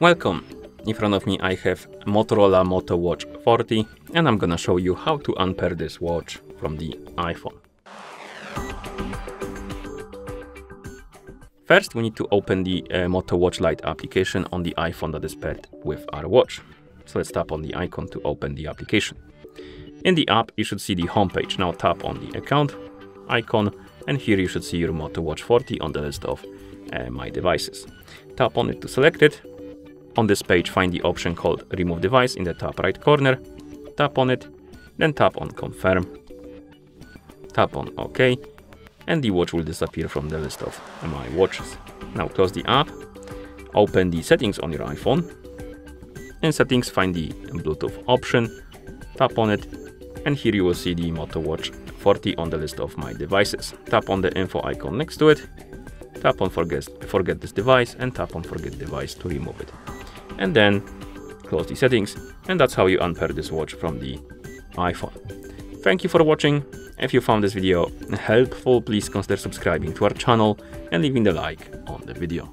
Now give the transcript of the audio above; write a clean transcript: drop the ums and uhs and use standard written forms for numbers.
Welcome! In front of me I have Motorola Moto Watch 40 and I'm gonna show you how to unpair this watch from the iPhone. First we need to open the Moto Watch Lite application on the iPhone that is paired with our watch. So let's tap on the icon to open the application. In the app you should see the homepage. Now tap on the account icon and here you should see your Moto Watch 40 on the list of my devices. Tap on it to select it. On this page find the option called Remove Device in the top right corner. Tap on it, then tap on Confirm. Tap on OK and the watch will disappear from the list of my watches. Now close the app, open the settings on your iPhone. In settings find the Bluetooth option, tap on it and here you will see the Moto Watch 40 on the list of my devices. Tap on the info icon next to it, tap on forget this device and tap on forget device to remove it. And then close the settings and that's how you unpair this watch from the iPhone. Thank you for watching. If you found this video helpful, please consider subscribing to our channel and leaving the like on the video.